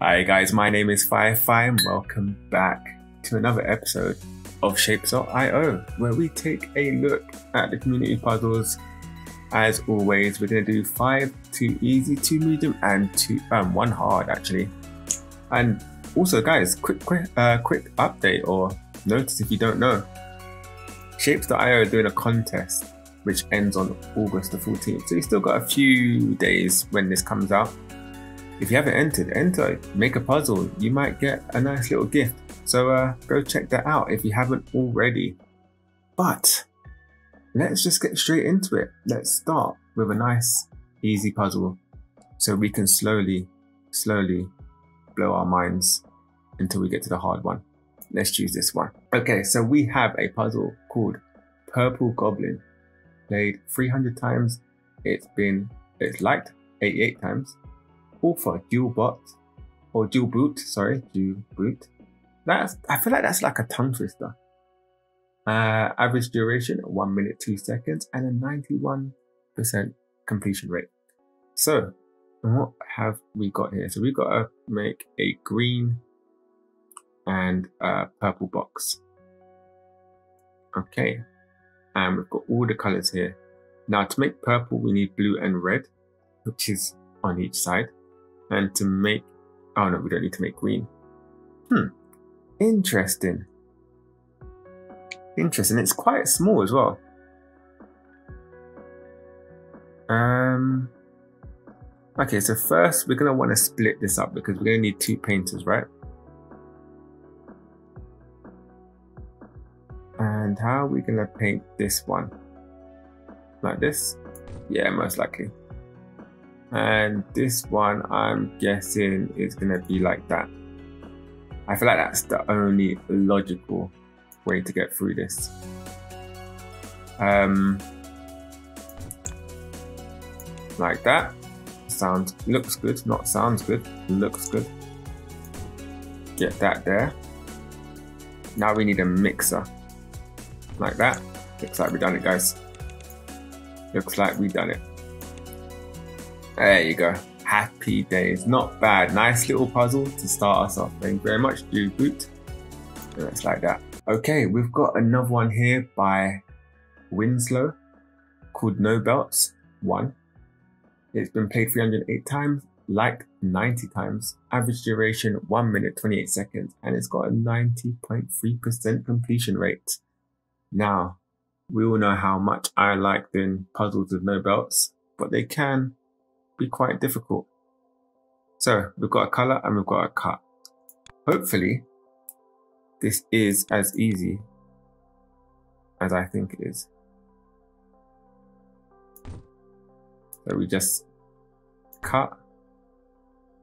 Hi guys, my name is Firephy and welcome back to another episode of Shapes.io, where we take a look at the community puzzles. As always, we're going to do 5, 2 easy, 2 medium and 1 hard actually. And also guys, quick update or notice if you don't know, Shapes.io are doing a contest which ends on August the 14th, so you've still got a few days when this comes out. If you haven't entered, enter, make a puzzle, you might get a nice little gift. So go check that out if you haven't already. But let's just get straight into it. Let's start with a nice, easy puzzle so we can slowly blow our minds until we get to the hard one. Let's choose this one. Okay, so we have a puzzle called Purple Goblin. Played 300 times, it's liked 88 times. All for DualBoot, sorry, DualBoot. I feel like that's like a tongue twister. Average duration, 1 minute, 2 seconds, and a 91% completion rate. So, what have we got here? So we've got to make a green and a purple box. Okay, and we've got all the colors here. Now to make purple, we need blue and red, which is on each side. And to make, oh no, we don't need to make green. Interesting. It's quite small as well. Okay, so first we're gonna want to split this up because we're gonna need 2 painters, right? And how are we gonna paint this one? Like this? Yeah, most likely. And this one, I'm guessing, is gonna be like that. I feel like that's the only logical way to get through this. Like that. Looks good, not sounds good, looks good. Get that there. Now we need a mixer. Like that. Looks like we've done it, guys. Looks like we've done it. There you go. Happy days. Not bad. Nice little puzzle to start us off. Thank you very much, DualBoot. And it's like that. Okay, we've got another one here by Winslow called No Belts 1. It's been played 308 times, liked 90 times, average duration 1 minute 28 seconds, and it's got a 90.3% completion rate. Now, we all know how much I like doing puzzles with no belts, but they can be quite difficult. So we've got a color and we've got a cut. Hopefully this is as easy as I think it is. So we just cut.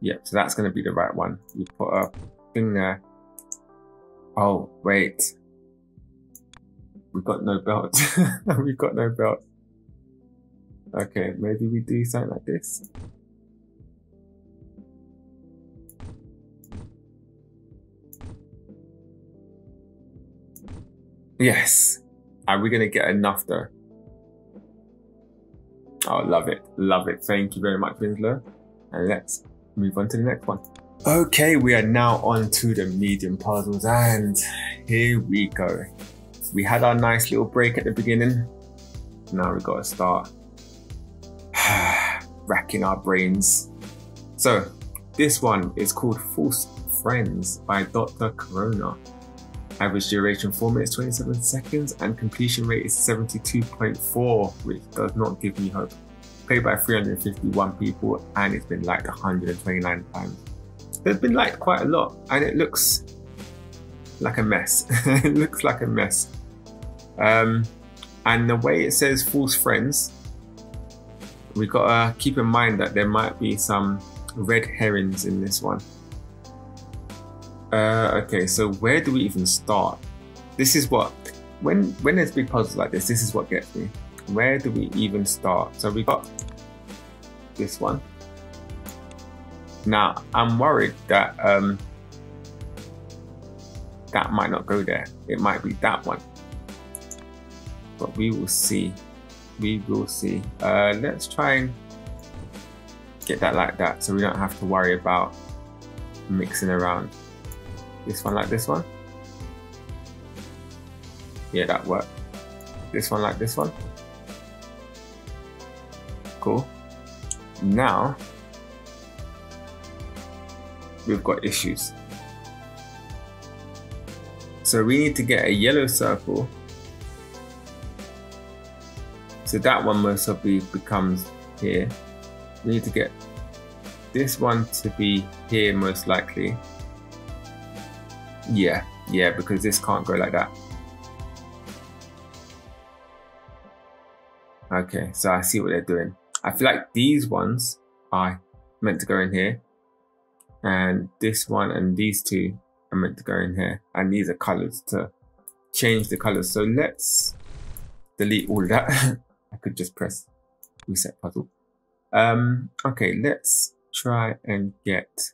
Yep, so that's going to be the right one. We put a thing there. Oh wait, we've got no belt. We've got no belt. Okay, maybe we do something like this. Yes. Are we going to get enough though? Oh, love it. Love it. Thank you very much, Winslow. And let's move on to the next one. Okay, we are now on to the medium puzzles and here we go. We had our nice little break at the beginning. Now we've got to start racking our brains. So this one is called False Friends by Dr. Cronona. Average duration 4 minutes 27 seconds and completion rate is 72.4, which does not give me hope. Played by 351 people and it's been liked 129 times. It's been liked quite a lot and it looks like a mess. It looks like a mess. And the way it says False Friends, we gotta keep in mind that there might be some red herrings in this one. Okay, so where do we even start? This is what, when there's big puzzles like this, this is what gets me. Where do we even start? So we got this one. Now, I'm worried that that might not go there. It might be that one. But we will see. We will see. Let's try and get that like that so we don't have to worry about mixing around this one like this one. Yeah, that worked. This one like this one. Cool. Now we've got issues. So we need to get a yellow circle. So that one most probably becomes here. We need to get this one to be here most likely. Yeah, yeah, because this can't go like that. Okay, so I see what they're doing. I feel like these ones are meant to go in here, and this one and these two are meant to go in here, and these are colors to change the colors. So let's delete all that. I could just press reset puzzle. Okay, let's try and get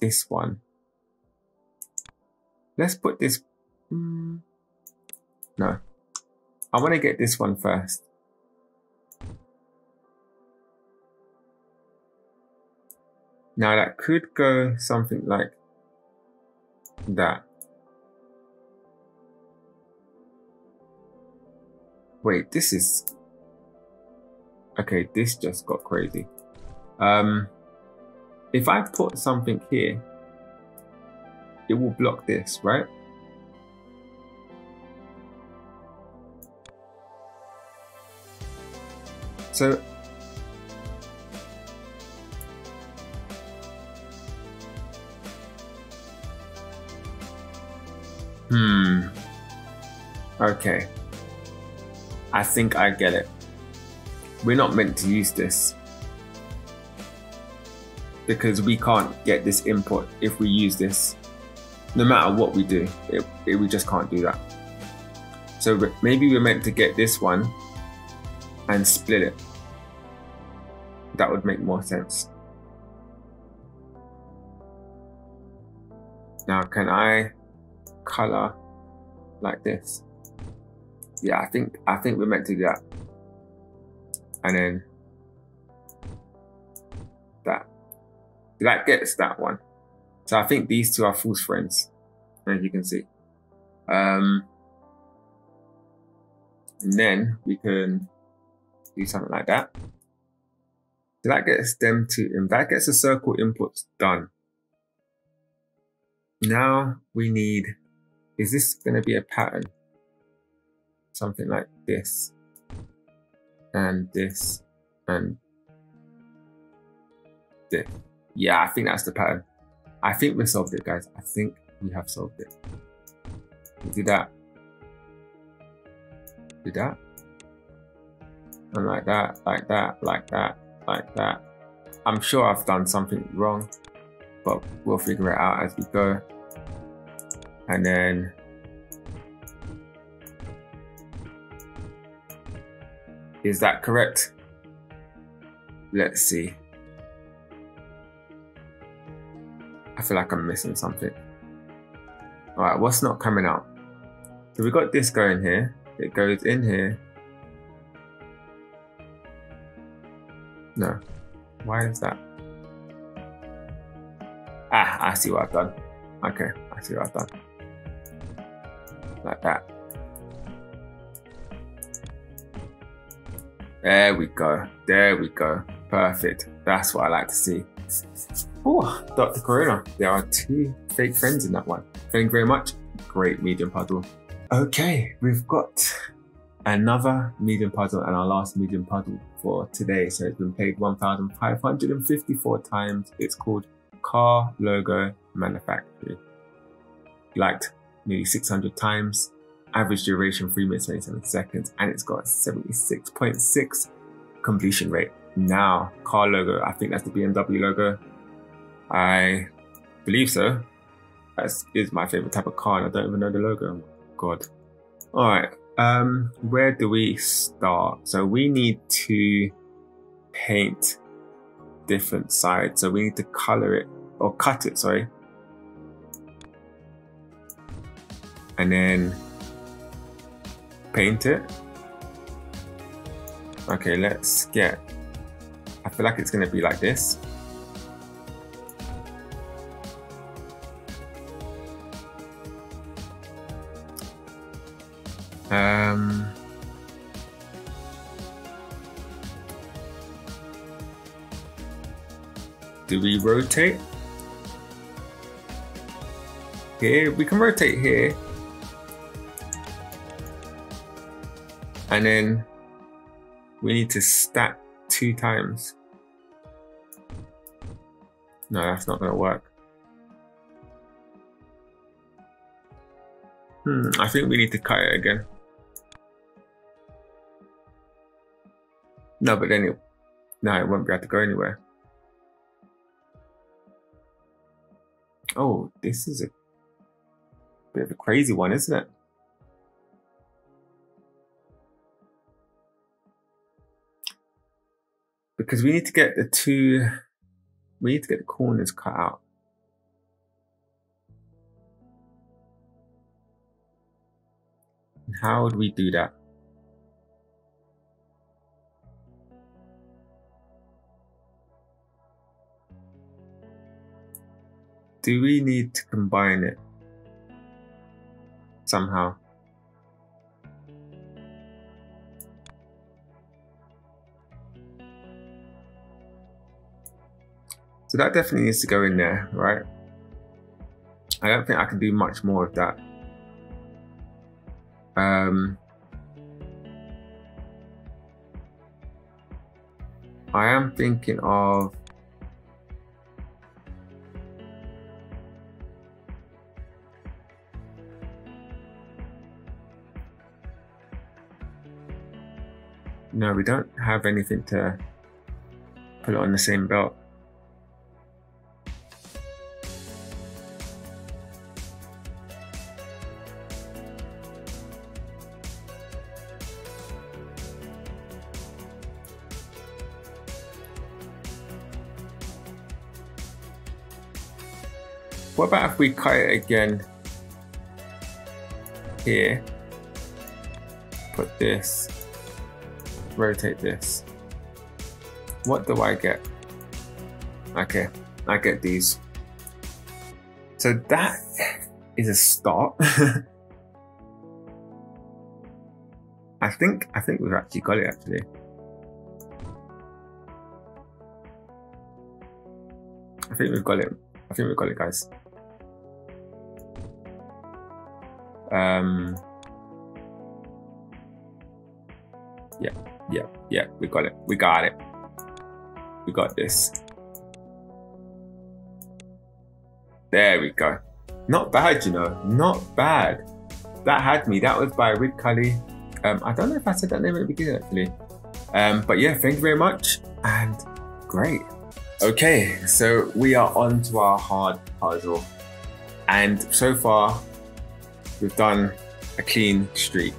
this one. Let's put this, no, I want to get this one first. Now that could go something like that. Wait, this is, okay, this just got crazy. If I put something here, it will block this, right? So okay. I think I get it. We're not meant to use this because we can't get this input if we use this. No matter what we do, we just can't do that. So maybe we're meant to get this one and split it. That would make more sense. Now, can I color like this? Yeah, I think we're meant to do that. And then that. That gets that one. So I think these two are false friends, as you can see. And then we can do something like that. So that gets them to, that gets the circle inputs done. Now we need, is this gonna be a pattern? Something like this, and this, and this. Yeah, I think that's the pattern. I think we solved it, guys. I think we have solved it. Do that. Do that. And like that, like that, like that, like that. I'm sure I've done something wrong, but we'll figure it out as we go. And then is that correct? Let's see. I feel like I'm missing something. All right, what's not coming out? So we got this going here. It goes in here. No, why is that? Ah, I see what I've done. Okay, I see what I've done. Like that. There we go. There we go. Perfect. That's what I like to see. Oh, Dr. Cronona. There are two fake friends in that one. Thank you very much. Great medium puzzle. Okay, we've got another medium puzzle and our last medium puzzle for today. So it's been played 1,554 times. It's called Car Logo Manufacturing. Liked nearly 600 times. Average duration 3 minutes 27 seconds, and it's got 76.6 completion rate. Now, car logo, I think that's the BMW logo. I believe so. That is my favorite type of car, and I don't even know the logo. Oh my God. All right, where do we start? So we need to paint different sides. So we need to color it, or cut it, sorry. And then paint it. Okay, let's get, I feel like it's gonna be like this. Do we rotate? Here, we can rotate here. And then we need to stack 2 times. No, that's not going to work. I think we need to cut it again. No, but then it won't be able to go anywhere. Oh, this is a bit of a crazy one, isn't it? Because we need to get we need to get the corners cut out. How would we do that? Do we need to combine it somehow? So that definitely needs to go in there, right? I don't think I can do much more of that. I am thinking of no, we don't have anything to put it on the same belt. What about if we cut it again here, put this, rotate this. What do I get? Okay, I get these. So that is a start. I think we've actually got it actually. I think we've got it. I think we've got it, guys. Yeah, we got it. We got it. We got this. There we go. Not bad, you know. Not bad. That had me. That was by Ridcully. I don't know if I said that name at the beginning, actually. But yeah, thank you very much. And great. Okay, so we are on to our hard puzzle. And so far, we've done a clean streak.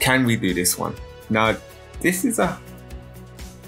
Can we do this one? Now, this is a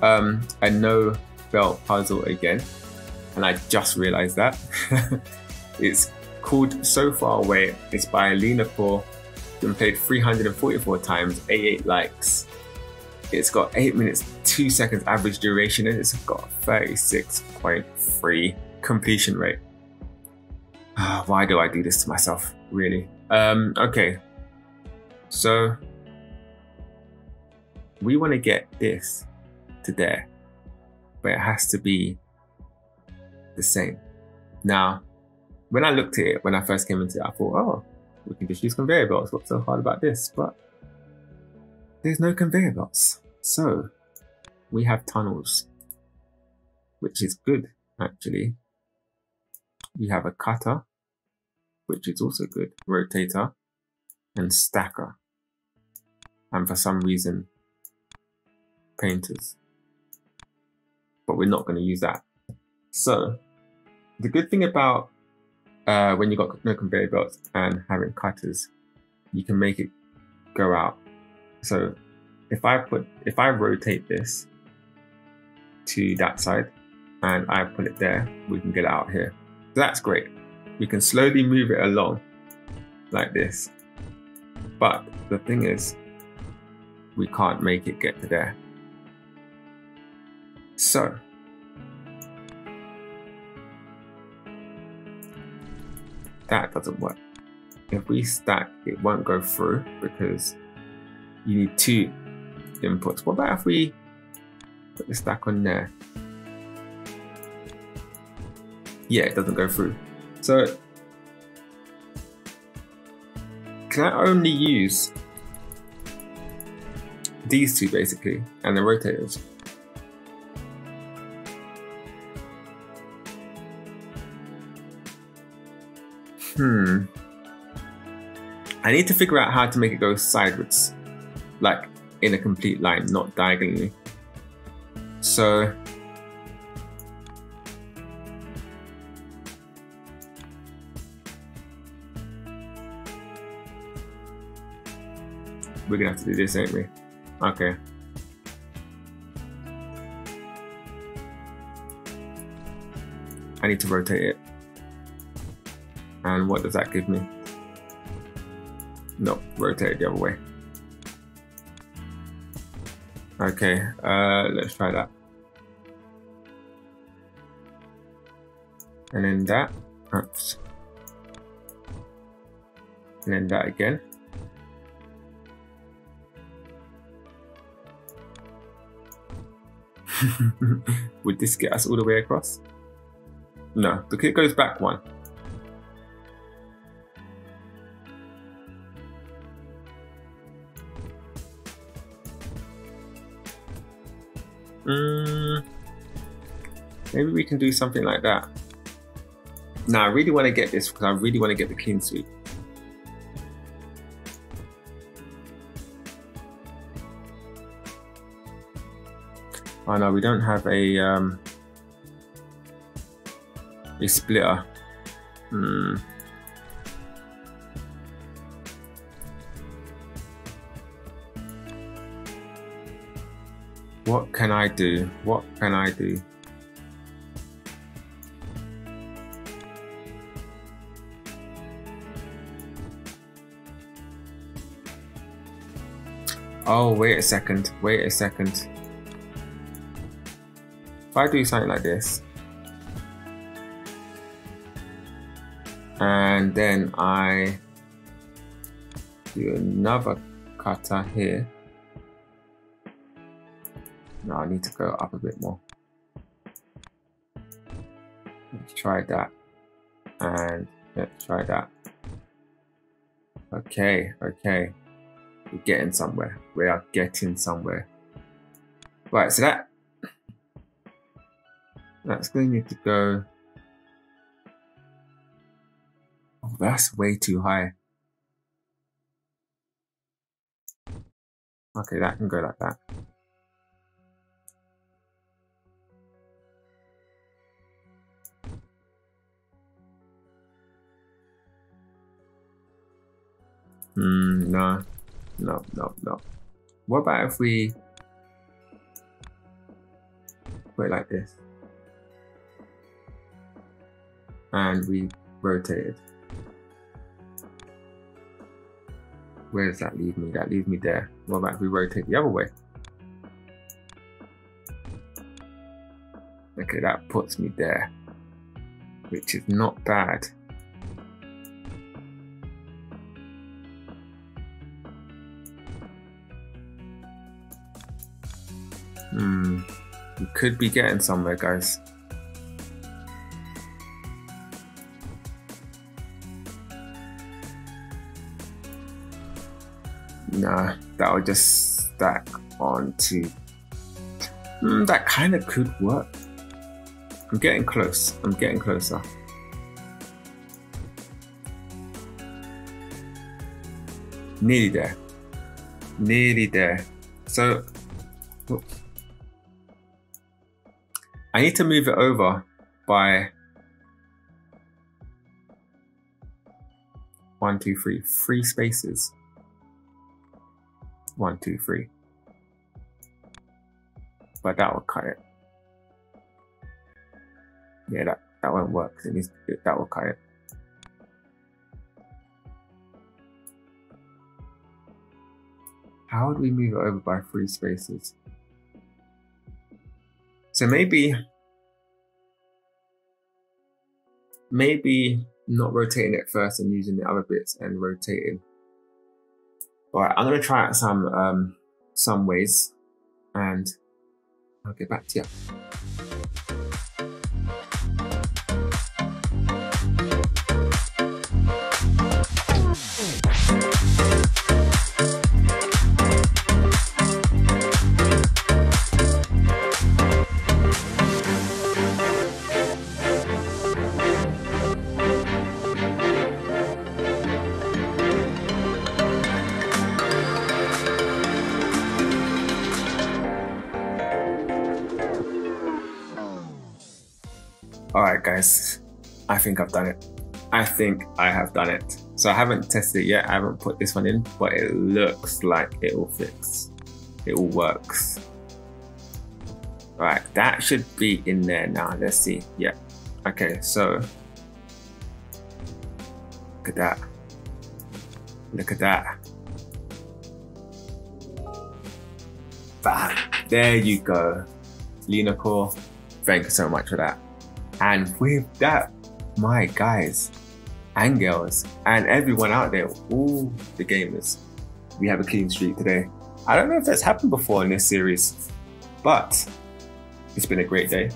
no belt puzzle again, and I just realized that. It's called So Far Away. It's by Alina Poore. It's been played 344 times, 88 likes. It's got 8 minutes, 2 seconds average duration, and it's got a 36.3 completion rate. Why do I do this to myself, really? Okay, so we want to get this to there, but it has to be the same. Now, when I looked at it, when I first came into it, I thought, oh, we can just use conveyor belts. What's so hard about this? But there's no conveyor belts. So we have tunnels, which is good, actually. We have a cutter, which is also good, rotator, and stacker. And for some reason, painters, but we're not going to use that. So the good thing about when you've got no conveyor belts and having cutters, you can make it go out. So if I rotate this to that side and I put it there, we can get it out here. So that's great. We can slowly move it along like this. But the thing is, we can't make it get to there. So that doesn't work. If we stack, it won't go through because you need 2 inputs. What about if we put the stack on there? yeah, it doesn't go through. So can I only use these two basically and the rotators? I need to figure out how to make it go sideways, like in a complete line, not diagonally. So we're gonna have to do this, ain't we? Okay. I need to rotate it. And what does that give me? No, rotate it the other way. Okay, let's try that. And then that. Oops. And then that again. Would this get us all the way across? No, the kit goes back one. Maybe we can do something like that. No, I really want to get this because I really want to get the clean sweep. Oh no, we don't have a splitter. What can I do? What can I do? Oh, wait a second. Wait a second. If I do something like this, and then I do another cutter here. No, I need to go up a bit more. Let's try that. And let's try that. Okay, okay. We're getting somewhere. We are getting somewhere. Right, so that's going to need to go. Oh, that's way too high. Okay, that can go like that. No, no, no, no. What about if we put it like this and we rotate it? Where does that leave me? That leaves me there. What about if we rotate the other way? Okay, that puts me there, which is not bad. We could be getting somewhere, guys. Nah, that'll just stack onto. That kind of could work. I'm getting close. I'm getting closer. Nearly there. Nearly there. So. Oops. I need to move it over by 1, 2, 3 spaces. 1, 2, 3. But that will cut it. Yeah, that won't work. It needs to, that will cut it. How would we move it over by 3 spaces? So maybe not rotating it first and using the other bits and rotating. All right, I'm gonna try out some ways, and I'll get back to you. All right, guys, I think I've done it. I think I have done it. So I haven't tested it yet. I haven't put this one in, but it looks like it all fits. It all works. All right, that should be in there now. Let's see. Yeah. Okay, so look at that. Look at that. Bam. There you go. Lenacore, thank you so much for that. And with that, my guys and girls and everyone out there, all the gamers, we have a clean streak today. I don't know if that's happened before in this series, but it's been a great day.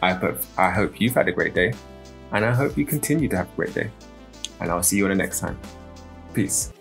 I hope you've had a great day, and I hope you continue to have a great day. And I'll see you on the next time. Peace.